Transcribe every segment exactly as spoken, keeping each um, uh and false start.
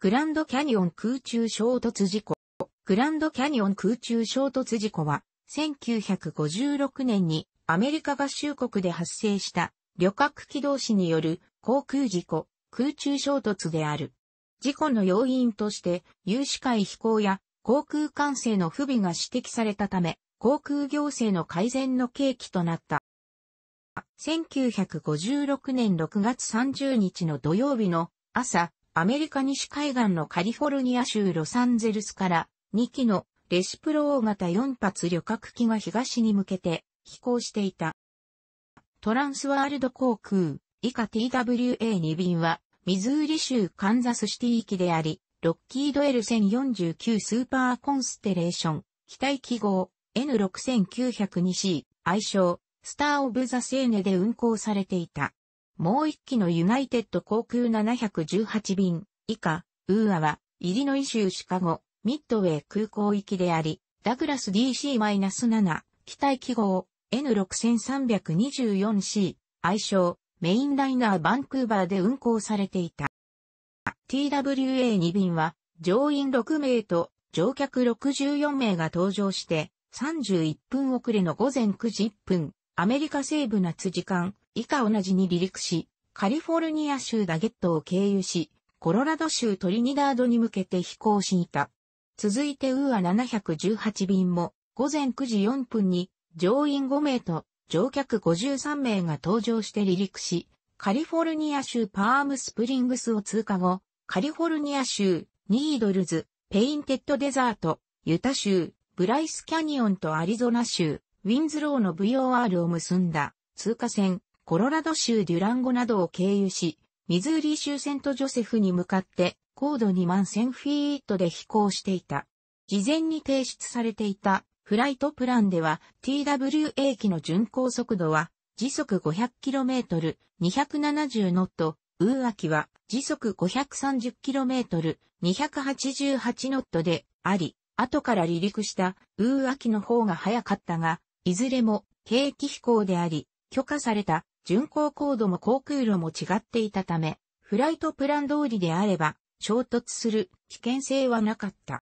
グランドキャニオン空中衝突事故。グランドキャニオン空中衝突事故は、せんきゅうひゃくごじゅうろくねんにアメリカ合衆国で発生した旅客機同士による航空事故、空中衝突である。事故の要因として、有視界飛行や航空管制の不備が指摘されたため、航空行政の改善の契機となった。せんきゅうひゃくごじゅうろくねんろくがつさんじゅうにちの土曜日の朝、アメリカ西海岸のカリフォルニア州ロサンゼルスからにきのレシプロ大型よん発旅客機が東に向けて飛行していた。トランスワールド航空以下 ティーダブリューエーに 便はミズーリ州カンザスシティ域であり、ロッキード エルせんよんじゅうきゅう スーパーコンステレーション、機体記号 エヌろくせんきゅうひゃくにシー、愛称スター・オブ・ザ・セーネで運航されていた。もういっきのユナイテッド航空ななひゃくじゅうはち便以下、ウーアは、イリノイ州シカゴ、ミッドウェー空港域であり、ダグラス ディーシーなな、機体記号、エヌろくせんさんびゃくにじゅうよんシー、愛称、Mainliner Vancouverで運航されていた。ティーダブリューエーに 便は、乗員ろく名と乗客ろくじゅうよん名が搭乗して、さんじゅういっぷん遅れの午前くじいっぷん、アメリカ西部夏時間、以下同じに離陸し、カリフォルニア州ダゲットを経由し、コロラド州トリニダードに向けて飛行した。続いてウーアななひゃくじゅうはち便も、午前くじよんぷんに、乗員ご名と乗客ごじゅうさん名が搭乗して離陸し、カリフォルニア州パームスプリングスを通過後、カリフォルニア州、ニードルズ、ペインテッドデザート、ユタ州、ブライスキャニオンとアリゾナ州、ウィンズローの ブイオーアール を結んだ通過線、コロラド州デュランゴなどを経由し、ミズーリ州セントジョセフに向かって、高度にまんせんフィートで飛行していた。事前に提出されていたフライトプランでは、ティーダブリューエー 機の巡航速度は、時速 ごひゃくキロメートル、にひゃくななじゅうノット、ウーア機は時速 ごひゃくさんじゅうキロメートル、にひゃくはちじゅうはちノットであり、後から離陸したウーア機の方が速かったが、いずれも計器飛行であり、許可された。巡航高度も航空路も違っていたため、フライトプラン通りであれば、衝突する危険性はなかった。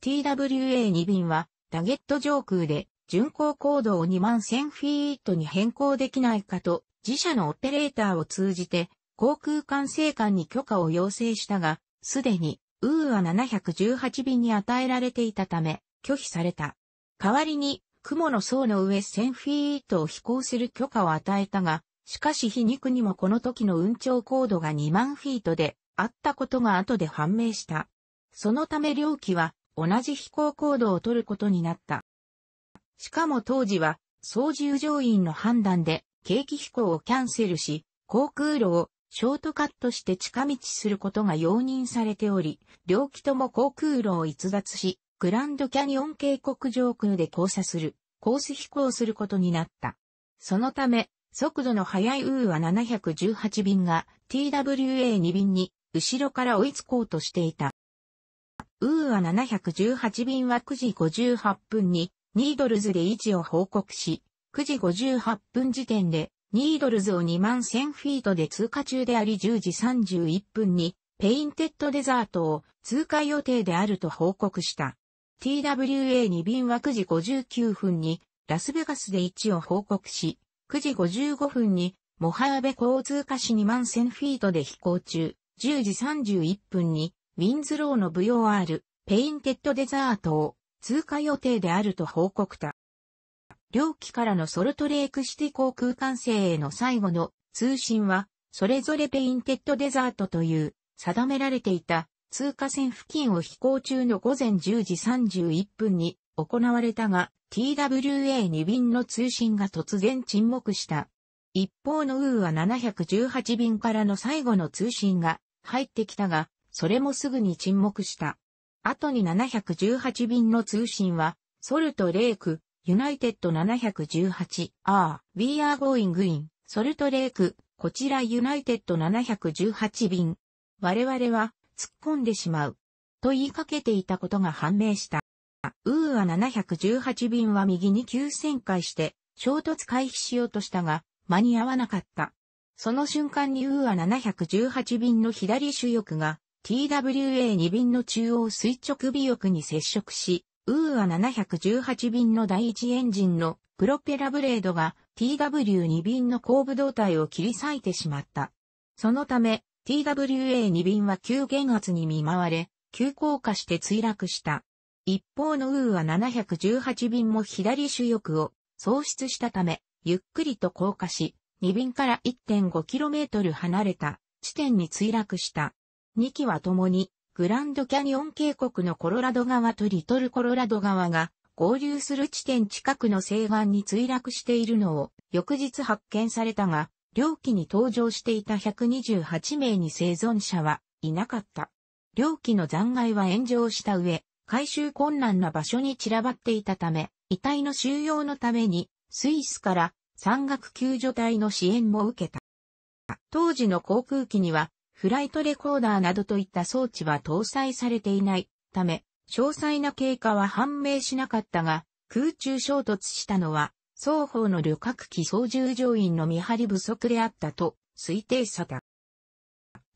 ティーダブリューエーに 便は、ダゲット上空で、巡航高度をにまんせんフィートに変更できないかと、自社のオペレーターを通じて、航空管制官に許可を要請したが、すでに、ウーアななひゃくじゅうはち便に与えられていたため、拒否された。代わりに、雲の層の上せんフィートを飛行する許可を与えたが、しかし皮肉にもこの時の運航高度がにまんフィートであったことが後で判明した。そのため両機は同じ飛行高度を取ることになった。しかも当時は操縦乗員の判断で計器飛行をキャンセルし、航空路をショートカットして近道することが容認されており、両機とも航空路を逸脱し、グランドキャニオン渓谷上空で交差する、コース飛行することになった。そのため、速度の速いウーアななひゃくじゅうはち便が ティーダブリューエーに 便に後ろから追いつこうとしていた。ウーアななひゃくじゅうはち便はくじごじゅうはっぷんにニードルズで位置を報告し、くじごじゅうはっぷん時点でニードルズをにまんせんフィートで通過中でありじゅうじさんじゅういっぷんにペインテッドデザートを通過予定であると報告した。ティーダブリューエーに 便はくじごじゅうきゅうふんにラスベガスで位置を報告し、くじごじゅうごふんにモハーベ港を通過しにまんせんフィートで飛行中、じゅうじさんじゅういっぷんにウィンズローの ブイオーアール、ペインテッドデザートを通過予定であると報告した。両機からのソルトレークシティ航空管制への最後の通信は、それぞれペインテッドデザートという定められていた。通過線付近を飛行中の午前じゅうじさんじゅういっぷんに行われたが ティーダブリューエーに 便の通信が突然沈黙した。一方のウーアななひゃくじゅうはち便からの最後の通信が入ってきたが、それもすぐに沈黙した。後にななひゃくじゅうはち便の通信は、ソルトレーク、ユナイテッド ななひゃくじゅうはちアール、We are going in、ソルトレーク、こちらユナイテッドななひゃくじゅうはち便。我々は、突っ込んでしまう。と言いかけていたことが判明した。ウーアななひゃくじゅうはち便は右に急旋回して、衝突回避しようとしたが、間に合わなかった。その瞬間にウーアななひゃくじゅうはち便の左主翼が、ティーダブリューエーに 便の中央垂直尾翼に接触し、ウーアななひゃくじゅうはち 便のだいいちエンジンのプロペラブレードが ティーダブリューに 便の後部胴体を切り裂いてしまった。そのため ティーダブリューエーに 便は急減圧に見舞われ、急降下して墜落した。一方のウーアななひゃくじゅうはち 便も左主翼を喪失したため、ゆっくりと降下し、に便から いってんごキロメートル 離れた地点に墜落した。に機はともに、グランドキャニオン渓谷のコロラド川とリトルコロラド川が合流する地点近くの西岸に墜落しているのを翌日発見されたが、両機に搭乗していたひゃくにじゅうはちめいに生存者はいなかった。両機の残骸は炎上した上、回収困難な場所に散らばっていたため、遺体の収容のためにスイスから山岳救助隊の支援も受けた。当時の航空機には、フライトレコーダーなどといった装置は搭載されていないため、詳細な経過は判明しなかったが、空中衝突したのは、双方の旅客機操縦乗員の見張り不足であったと推定された。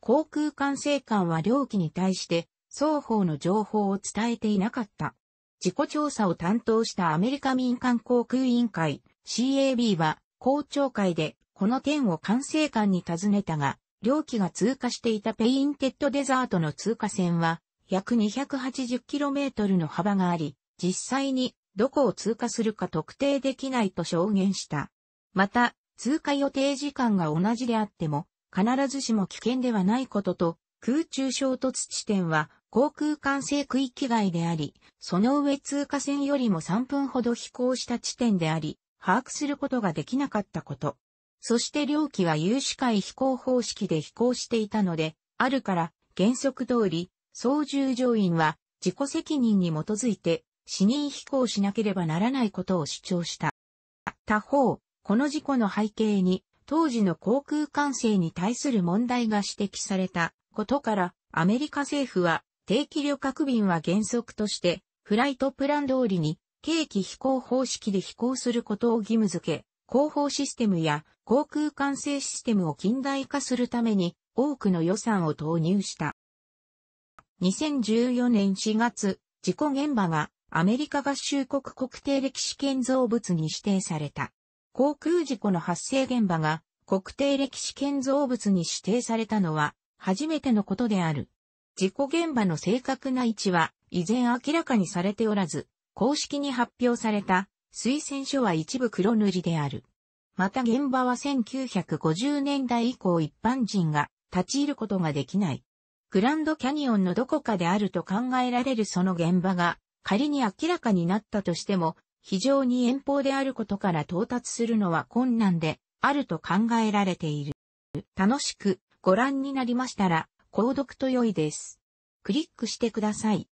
航空管制官は両機に対して、双方の情報を伝えていなかった。事故調査を担当したアメリカ民間航空委員会 シーエービー は、公聴会でこの点を管制官に尋ねたが、両機が通過していたペインテッドデザートの通過線は約 にひゃくはちじゅうキロメートル の幅があり、実際にどこを通過するか特定できないと証言した。また、通過予定時間が同じであっても必ずしも危険ではないことと、空中衝突地点は航空管制区域外であり、その上通過線よりもさんぷんほど飛行した地点であり、把握することができなかったこと。そして両機は有視界飛行方式で飛行していたので、あるから原則通り、操縦乗員は自己責任に基づいて視認飛行しなければならないことを主張した。他方、この事故の背景に当時の航空管制に対する問題が指摘されたことから、アメリカ政府は定期旅客便は原則としてフライトプラン通りに計機飛行方式で飛行することを義務付け、広報システムや航空管制システムを近代化するために多くの予算を投入した。にせんじゅうよねんしがつ、事故現場がアメリカ合衆国国定歴史建造物に指定された。航空事故の発生現場が国定歴史建造物に指定されたのは初めてのことである。事故現場の正確な位置は依然明らかにされておらず、公式に発表された推薦書は一部黒塗りである。また現場はせんきゅうひゃくごじゅうねんだい以降一般人が立ち入ることができない。グランドキャニオンのどこかであると考えられるその現場が仮に明らかになったとしても非常に遠方であることから到達するのは困難であると考えられている。楽しくご覧になりましたら購読と良いです。クリックしてください。